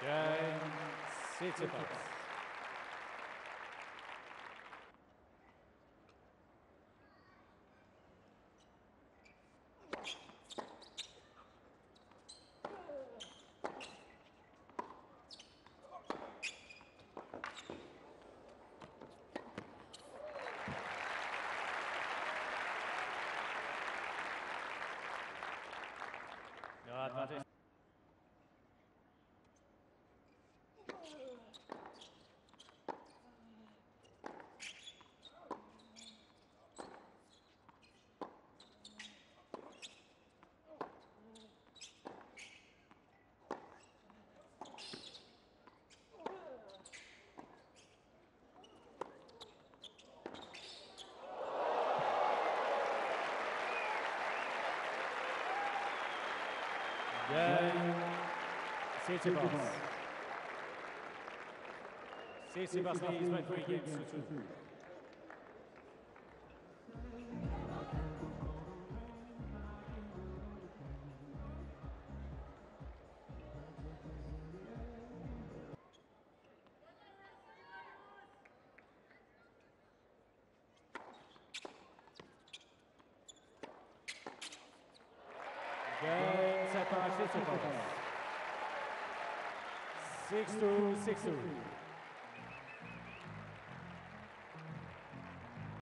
Tsitsipas. Advantage. Tsitsipas leads by 3 games to 2. Game set by Tsitsipas. 6-2, 6-2.